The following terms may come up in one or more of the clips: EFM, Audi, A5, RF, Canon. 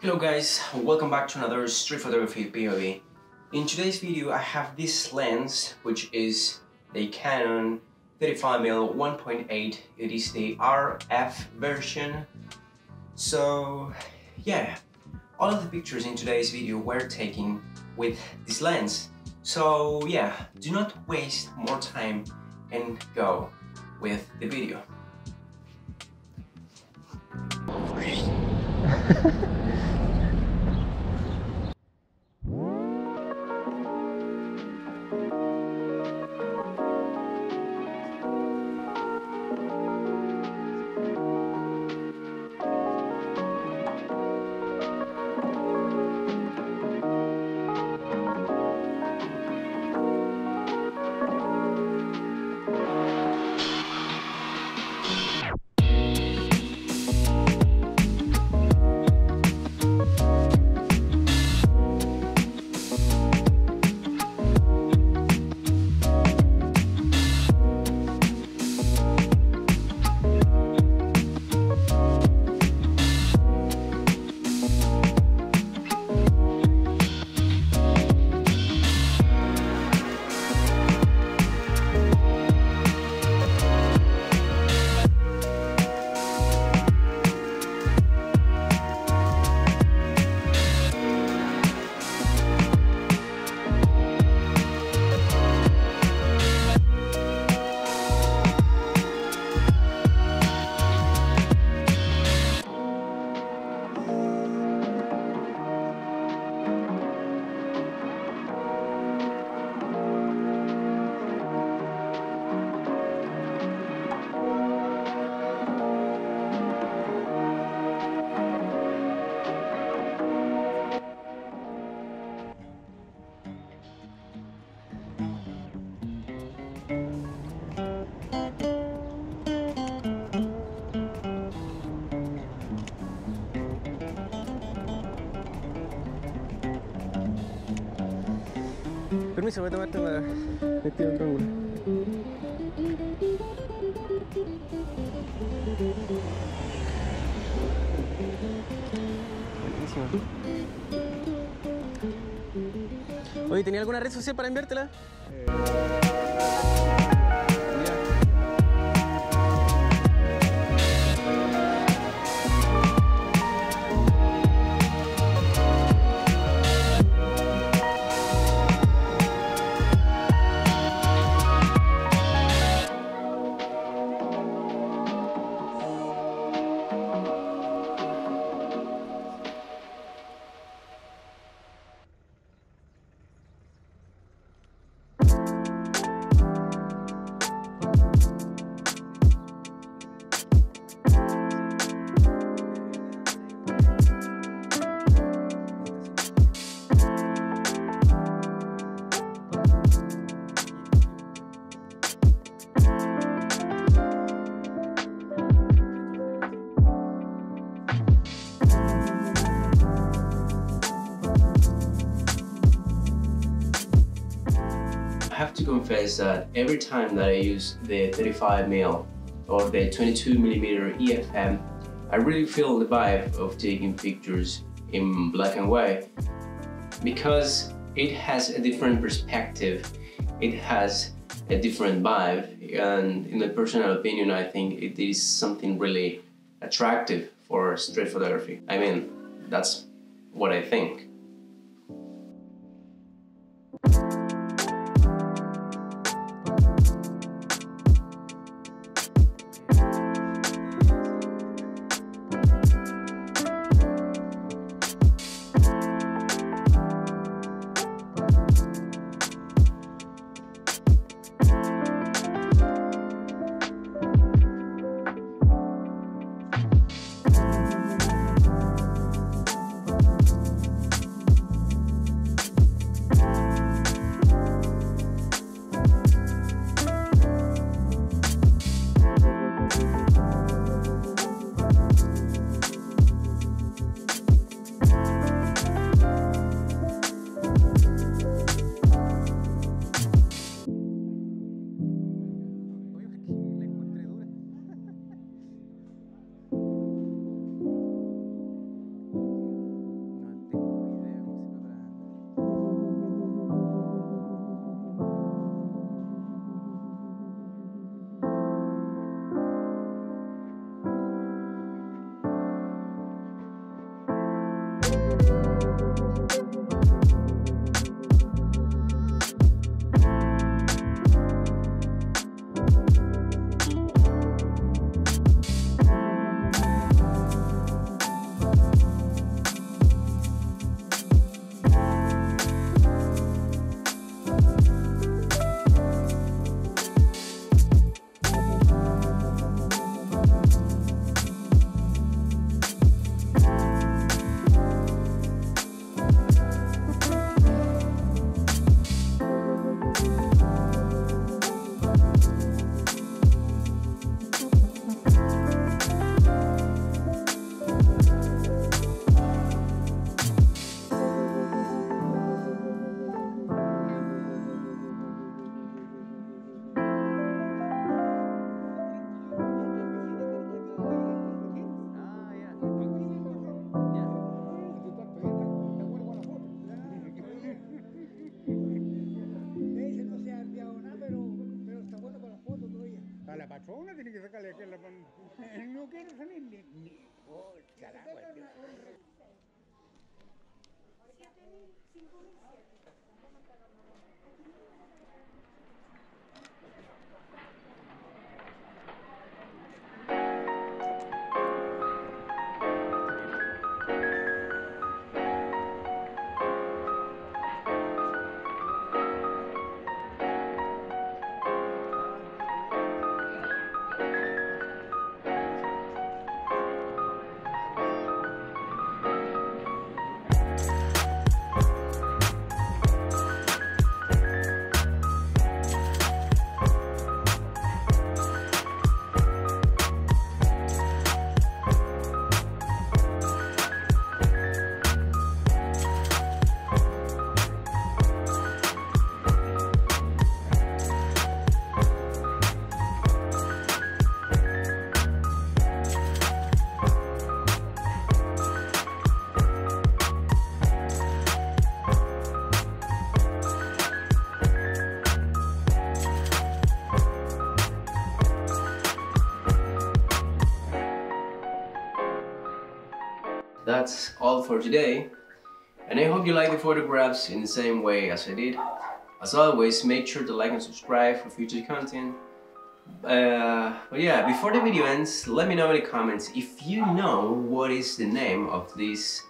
Hello guys, welcome back to another street photography POV. In today's video I have this lens, which is the Canon 35mm 1.8. It is the RF version. So yeah, all of the pictures in today's video were taken with this lens. So yeah, do not waste more time and go with the video. Permiso, voy a tomarte para meter otro ángulo. Buenísimo. Oye, ¿tenía alguna red social para enviártela? I have to confess that every time that I use the 35mm or the 22mm EFM, I really feel the vibe of taking pictures in black and white, because it has a different perspective, it has a different vibe, and in my personal opinion I think it is something really attractive for street photography. I mean, that's what I think. That's all for today, and I hope you like the photographs in the same way as I did. As always, make sure to like and subscribe for future content. But yeah, before the video ends, let me know in the comments if you know what is the name of this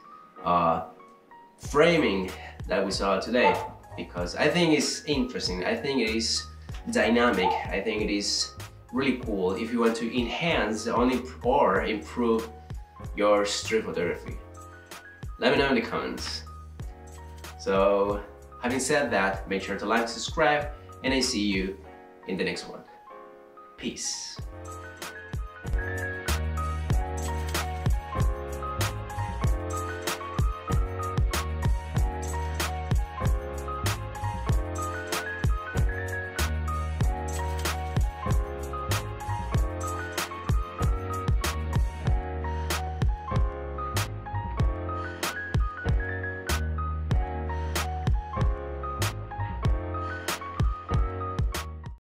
framing that we saw today, because I think it's interesting, I think it is dynamic, I think it is really cool if you want to enhance or improve your street photography. Let me know in the comments. So, having said that, make sure to like, subscribe, and I see you in the next one. Peace.